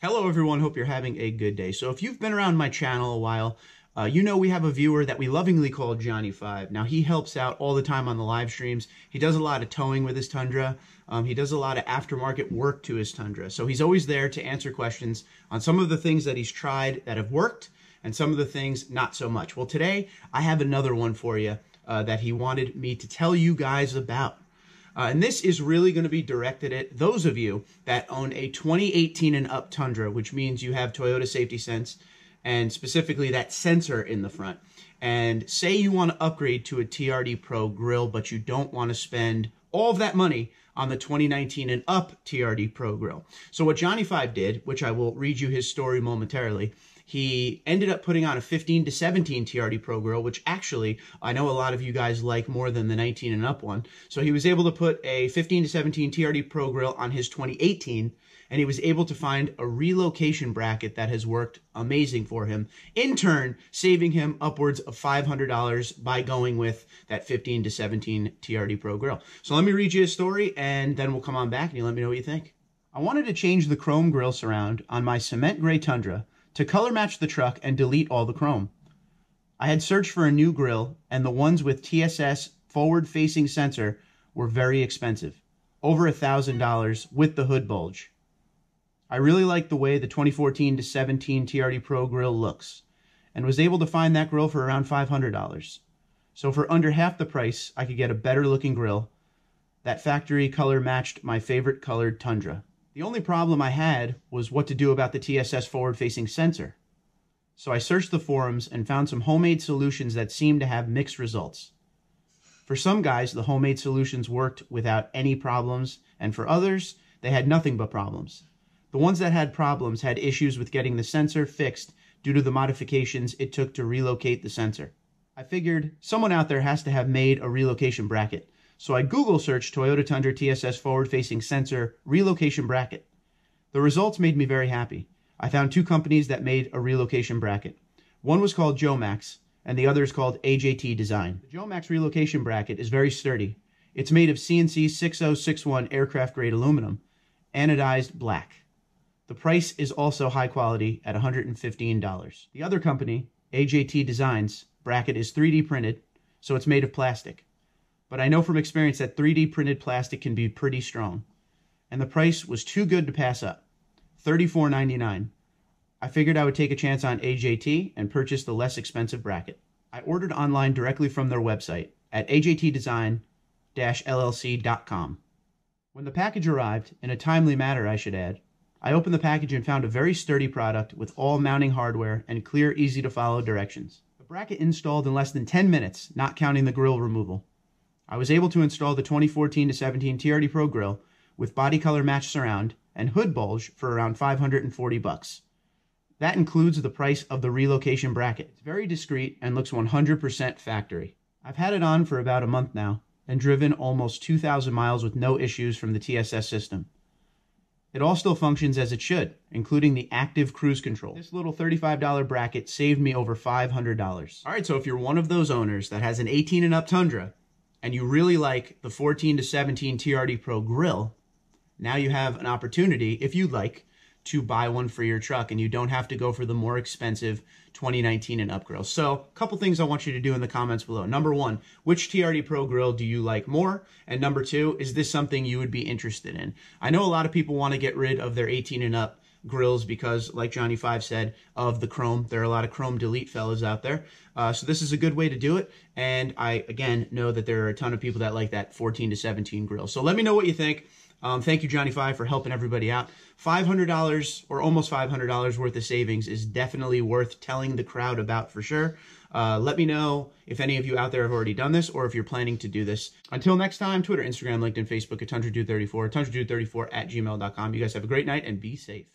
Hello everyone, hope you're having a good day. So if you've been around my channel a while, you know we have a viewer that we lovingly call Johnny Five. Now he helps out all the time on the live streams. He does a lot of towing with his Tundra. He does a lot of aftermarket work to his Tundra. So he's always there to answer questions on some of the things that he's tried that have worked and some of the things not so much. Well, today I have another one for you that he wanted me to tell you guys about. And this is really going to be directed at those of you that own a 2018 and up Tundra, which means you have Toyota Safety Sense, and specifically that sensor in the front. And say you want to upgrade to a TRD Pro grill, but you don't want to spend all of that money on the 2019 and up TRD Pro grill. So what Johnny Five did, which I will read you his story momentarily, he ended up putting on a 15 to 17 TRD Pro grill, which actually I know a lot of you guys like more than the 19 and up one. So he was able to put a 15 to 17 TRD Pro grill on his 2018, and he was able to find a relocation bracket that has worked amazing for him, in turn saving him upwards of $500 by going with that 15 to 17 TRD Pro grill. So let me read you a story, and then we'll come on back and you let me know what you think. I wanted to change the chrome grill surround on my cement gray Tundra to color match the truck and delete all the chrome. I had searched for a new grill, and the ones with TSS forward-facing sensor were very expensive, over $1,000 with the hood bulge. I really liked the way the 2014 to 17 TRD Pro grill looks, and was able to find that grill for around $500. So for under half the price, I could get a better looking grill that factory color matched my favorite colored Tundra. The only problem I had was what to do about the TSS forward-facing sensor. So I searched the forums and found some homemade solutions that seemed to have mixed results. For some guys, the homemade solutions worked without any problems, and for others, they had nothing but problems. The ones that had problems had issues with getting the sensor fixed due to the modifications it took to relocate the sensor. I figured someone out there has to have made a relocation bracket. So I Google searched Toyota Tundra TSS forward-facing sensor relocation bracket. The results made me very happy. I found two companies that made a relocation bracket. One was called Jomax, and the other is called AJT Design. The Jomax relocation bracket is very sturdy. It's made of CNC 6061 aircraft-grade aluminum, anodized black. The price is also high quality at $115. The other company, AJT Designs, bracket is 3D printed, so it's made of plastic. But I know from experience that 3D printed plastic can be pretty strong. And the price was too good to pass up, $34.99. I figured I would take a chance on AJT and purchase the less expensive bracket. I ordered online directly from their website at ajtdesign-llc.com. When the package arrived, in a timely manner I should add, I opened the package and found a very sturdy product with all mounting hardware and clear, easy to follow directions. The bracket installed in less than 10 minutes, not counting the grill removal. I was able to install the 2014 to 17 TRD Pro grill with body color match surround and hood bulge for around $540. That includes the price of the relocation bracket. It's very discreet and looks 100% factory. I've had it on for about a month now and driven almost 2,000 miles with no issues from the TSS system. It all still functions as it should, including the active cruise control. This little $35 bracket saved me over $500. All right, so if you're one of those owners that has an 18 and up Tundra, and you really like the 14 to 17 TRD Pro grill, now you have an opportunity, if you'd like, to buy one for your truck, and you don't have to go for the more expensive 2019 and up grill. So a couple things I want you to do in the comments below. Number one, which TRD Pro grill do you like more? And number two, is this something you would be interested in? I know a lot of people want to get rid of their 18 and up grills because, like Johnny Five said, of the chrome. There are a lot of chrome delete fellas out there. So this is a good way to do it. And I, again, know that there are a ton of people that like that 14 to 17 grill. So let me know what you think. Thank you, Johnny Five, for helping everybody out. $500 or almost $500 worth of savings is definitely worth telling the crowd about for sure. Let me know if any of you out there have already done this or if you're planning to do this. Until next time, Twitter, Instagram, LinkedIn, Facebook at TundraDude34, TundraDude34@gmail.com. You guys have a great night and be safe.